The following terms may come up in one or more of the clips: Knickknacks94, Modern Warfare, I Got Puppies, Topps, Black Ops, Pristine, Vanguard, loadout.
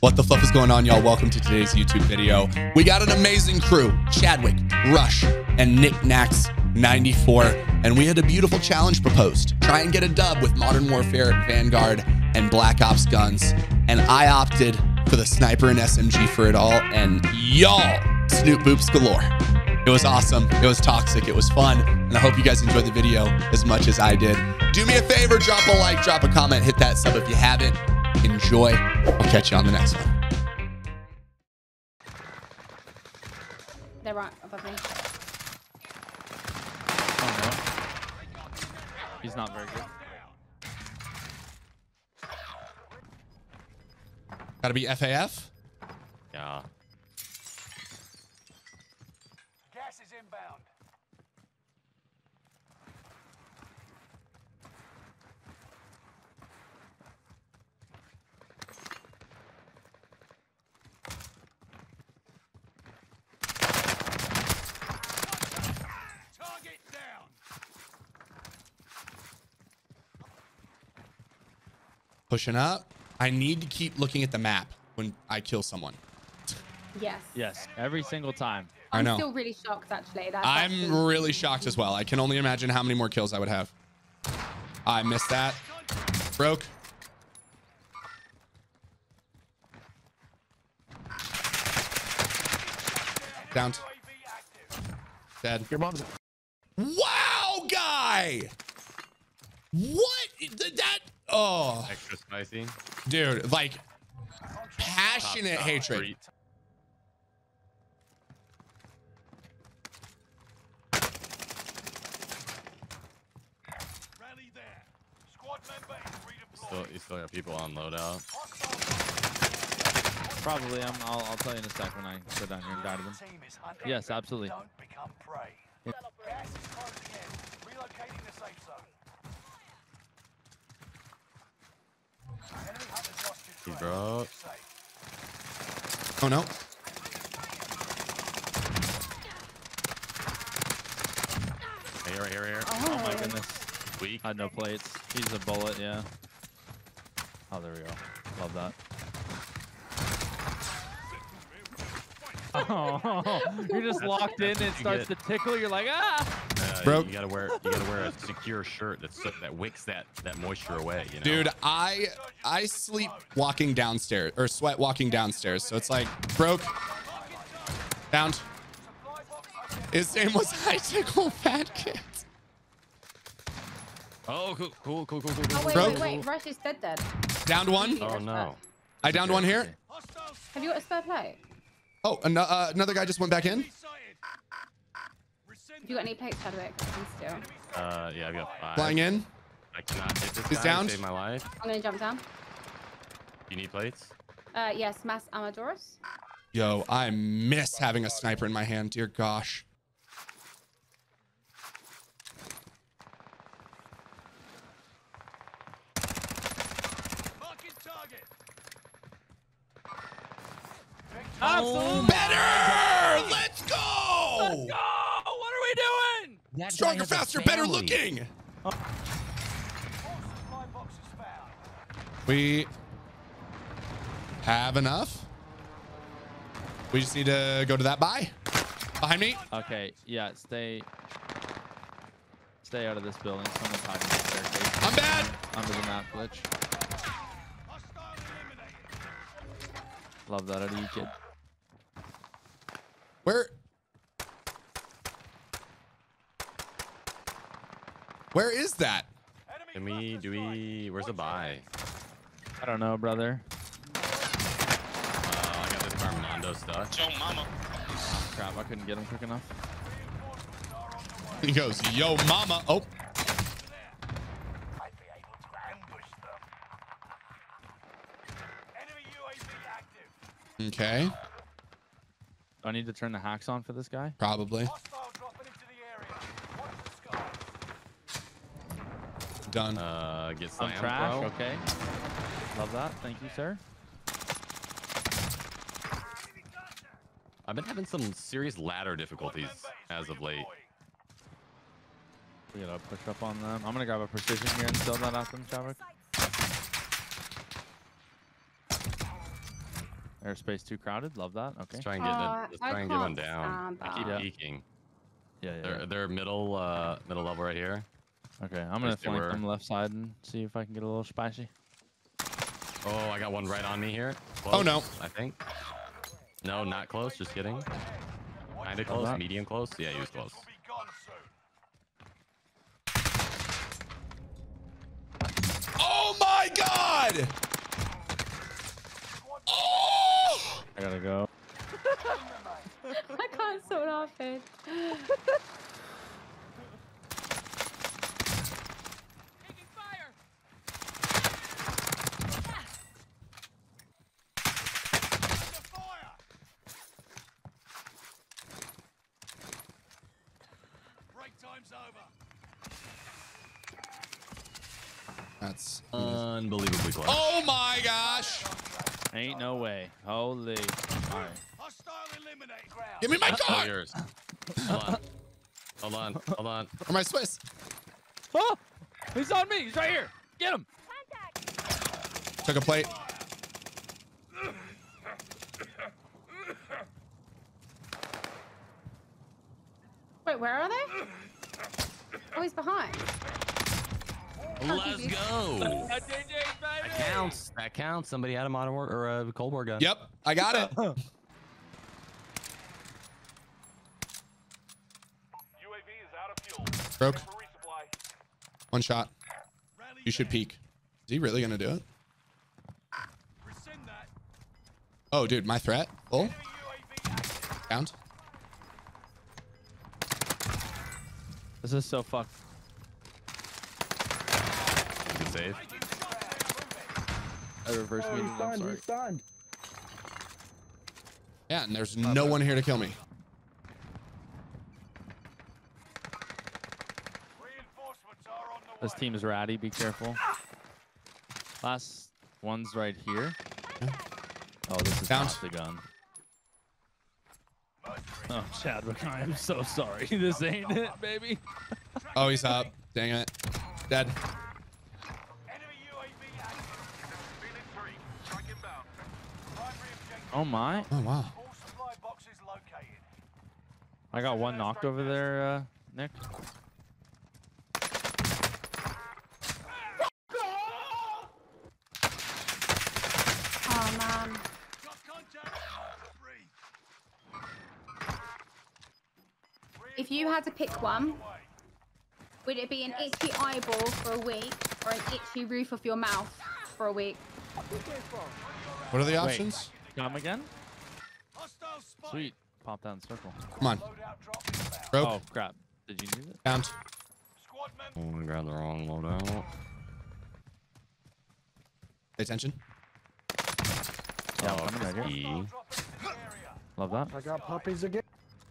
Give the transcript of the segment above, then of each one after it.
What the fluff is going on, y'all? Welcome to today's YouTube video. We got an amazing crew, Chadwick, Rush, and Knickknacks94, and we had a beautiful challenge proposed. Try and get a dub with Modern Warfare, Vanguard, and Black Ops guns, and I opted for the sniper and SMG for it all, and y'all, Snoop Boops galore. It was awesome, it was toxic, it was fun, and I hope you guys enjoyed the video as much as I did. Do me a favor, drop a like, drop a comment, hit that sub if you haven't. Enjoy. I'll catch you on the next one. They're right above me. Oh no. He's not very good. Gotta be FAF? Yeah. Gas is inbound. Pushing up. I need to keep looking at the map when I kill someone. Yes. Yes. Every single time. I know. I'm still really shocked, actually. I'm really shocked as well. I can only imagine how many more kills I would have. I missed that. Broke. Downed. Dead. Your mom's. Wow, guy. What? That. Oh, extra spicy, dude! Like passionate top hatred. Rally there. Squad member is redeployed. You still got people on loadout. Probably. I'll tell you in a sec when I go down here and die to them. Yes, absolutely. Don't become prey. Yeah. Relocating the safe zone. Bro. Oh no. Here, here, here. Oh my goodness. Weak. I had no plates. He's a bullet, yeah. Oh, there we go. Love that. Oh, you're just locked in and it starts to tickle. You're like, ah! Bro, you gotta wear a secure shirt that wicks that moisture away. You know? Dude, I sleep walking downstairs or sweat walking downstairs. So it's like broke, downed. His name was High Tickle Fat Kid. Oh, cool. Oh, wait, Rush is dead. Downed one. Oh no. I downed one here. Have you got a spare plate? Oh, another guy just went back in. You got any plates, Chadwick? Yeah, I've got 5. Flying in. I cannot hit this. He's guy down. Save my life. I'm gonna jump down. You need plates? Yes, Mass Amadorus. Yo, I miss having a sniper in my hand. Dear gosh. Marking target. Absolutely. Better. Let's go. Let's go. That stronger, faster, better looking. Oh. We have enough. We just need to go to that buy. Behind me. Okay. Yeah. Stay out of this building. Someone's hiding in the staircase. I'm bad. Under the map glitch. Love that out of you, kid. Where? Where is that? Where's the buy? I don't know, brother. I got this Armando stuff. Yo, mama. Oh, crap, I couldn't get him quick enough. He goes, yo, mama. Oh. I'd be able to ambush them. Enemy UAV active. Okay. Do I need to turn the hacks on for this guy? Probably. Done. Get some trash. Bro. Okay. Love that. Thank you, sir. I've been having some serious ladder difficulties as of late. We gotta push up on them. I'm gonna grab a precision here and sell that off them, Chadwick. Airspace too crowded. Love that. Okay. Let's try and get, get one down. I keep peeking. Yeah, yeah. They're middle, middle level right here. Okay, I'm gonna flank them left side and see if I can get a little spicy. Oh, I got one right on me here. Close, oh no! I think. No, not close. Just kidding. Kinda close, medium close. Yeah, he was close. Oh my God! Oh! I gotta go. I can't sort off it. That's unbelievably close. Oh my gosh! Ain't no way. Holy. All right. Give me my car! Hold on. Hold on. Or my Swiss. Oh, he's on me. He's right here. Get him. Contact. Took a plate. Wait, where are they? Oh, he's behind. Let's go. That counts. That counts. Somebody had a Modern War or a Cold War gun. Yep, I got it. UAV is out of fuel. Broke. One shot. You should peek. Is he really gonna do it? Oh, dude, my threat. Oh. Downed. This is so fucked. Save. I reverse me. I'm sorry. Yeah, and there's no one here to kill me. This team is ratty. Be careful. Last one's right here. Yeah. Oh, this is not the gun. Oh, Chadwick, I am so sorry. This ain't it, baby. Oh, he's up. Dang it. Dead. Oh my! Oh wow! I got one knocked over there, Nick. Oh man! If you had to pick one, would it be an itchy eyeball for a week or an itchy roof of your mouth for a week? What are the options? Wait. Got him again. Sweet. Pop down circle. Come on. Broke. Oh crap. Did you use it? Downed. I'm gonna grab the wrong loadout. Pay attention. Yeah, oh, I'm love that. I got puppies again.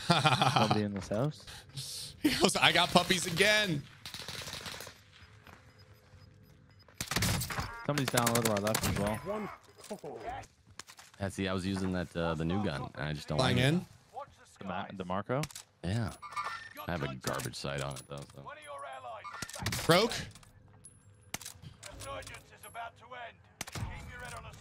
Nobody in this house. He goes, I got puppies again. Somebody's down a little to our left as well. Yeah, see, I was using that the new gun, and I just don't. Flying like in. The Marco. Yeah. I have a garbage sight on it though. So. Broke. Resurgence is about to end. Keep your head on a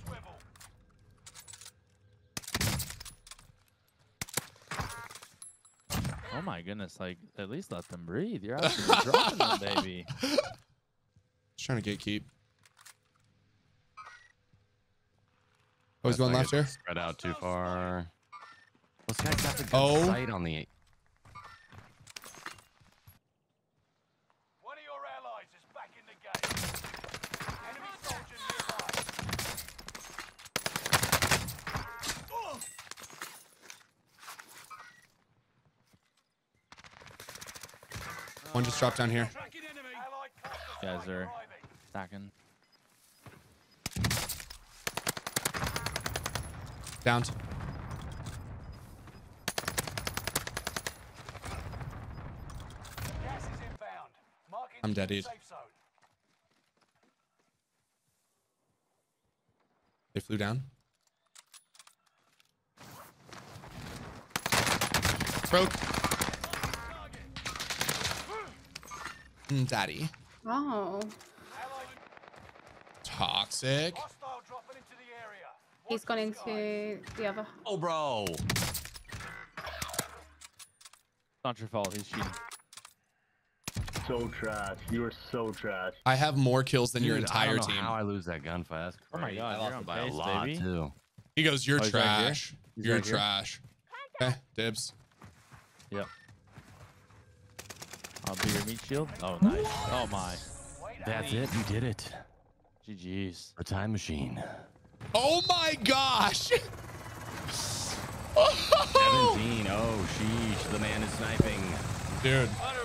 swivel. Oh my goodness! Like, at least let them breathe. You're actually dropping them, baby. Just trying to gatekeep. Oh, he's going left here. Spread out too far. Let's got the sight on the. One of your allies is back in the game. Enemy soldier nearby. One just dropped down here. Guys are stacking. Downed. Gas is inbound. I'm dead, dude. They flew down. Broke. Daddy. Oh. Toxic. He's gone into the other. Oh, bro. Not your fault. He's cheating. So trash. You are so trash. I have more kills than your entire team. I don't know how I lose that gunfight. That's crazy. Oh my God, I lost by a lot too. He goes, "You're trash. You're trash." Okay, dibs. Yep. I'll be your meat shield. Oh, nice. Oh my. That's it. You did it. GG's. A time machine. Oh my gosh. 17. Oh sheesh. The man is sniping. Dude.